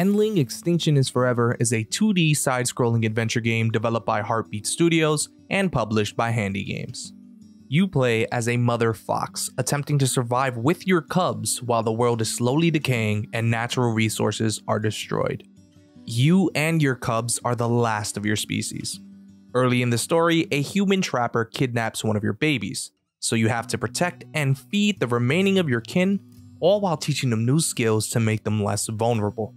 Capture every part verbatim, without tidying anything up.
Endling Extinction is Forever is a two D side-scrolling adventure game developed by Herobeat Studios and published by Handy Games. You play as a mother fox, attempting to survive with your cubs while the world is slowly decaying and natural resources are destroyed. You and your cubs are the last of your species. Early in the story, a human trapper kidnaps one of your babies, so you have to protect and feed the remaining of your kin, all while teaching them new skills to make them less vulnerable.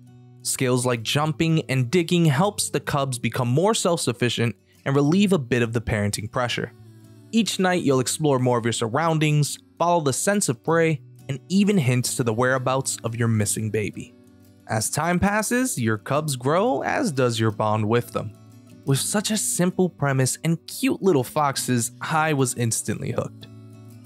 Skills like jumping and digging helps the cubs become more self-sufficient and relieve a bit of the parenting pressure. Each night you'll explore more of your surroundings, follow the sense of prey, and even hints to the whereabouts of your missing baby. As time passes, your cubs grow, as does your bond with them. With such a simple premise and cute little foxes, I was instantly hooked.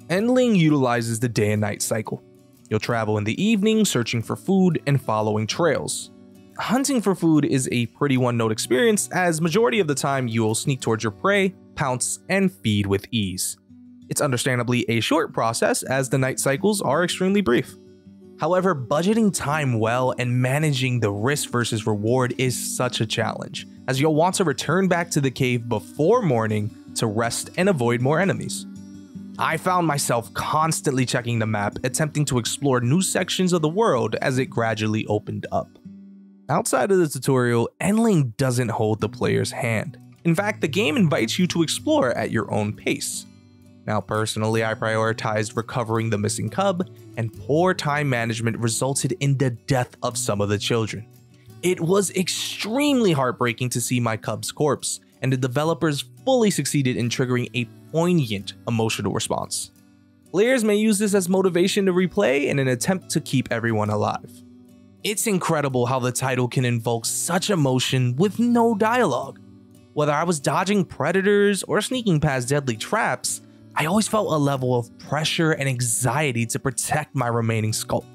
Endling utilizes the day and night cycle. You'll travel in the evening, searching for food and following trails. Hunting for food is a pretty one-note experience, as majority of the time you'll sneak towards your prey, pounce, and feed with ease. It's understandably a short process, as the night cycles are extremely brief. However, budgeting time well and managing the risk versus reward is such a challenge, as you'll want to return back to the cave before morning to rest and avoid more enemies. I found myself constantly checking the map, attempting to explore new sections of the world as it gradually opened up. Outside of the tutorial, Endling doesn't hold the player's hand. In fact, the game invites you to explore at your own pace. Now, personally, I prioritized recovering the missing cub, and poor time management resulted in the death of some of the children. It was extremely heartbreaking to see my cub's corpse, and the developers fully succeeded in triggering a poignant emotional response. Players may use this as motivation to replay in an attempt to keep everyone alive. It's incredible how the title can invoke such emotion with no dialogue. Whether I was dodging predators or sneaking past deadly traps, I always felt a level of pressure and anxiety to protect my remaining skulk.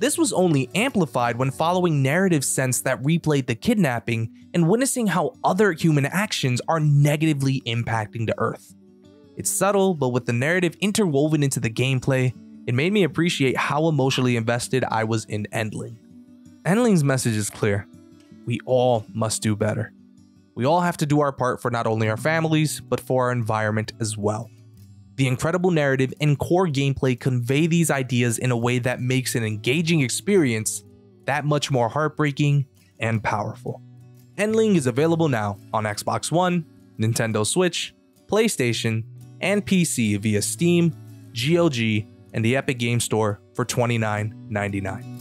This was only amplified when following narrative sense that replayed the kidnapping and witnessing how other human actions are negatively impacting the Earth. It's subtle, but with the narrative interwoven into the gameplay, it made me appreciate how emotionally invested I was in Endling. Endling's message is clear. We all must do better. We all have to do our part for not only our families, but for our environment as well. The incredible narrative and core gameplay convey these ideas in a way that makes an engaging experience that much more heartbreaking and powerful. Endling is available now on Xbox One, Nintendo Switch, PlayStation, and P C via Steam, G O G, and the Epic Game Store for twenty-nine ninety-nine.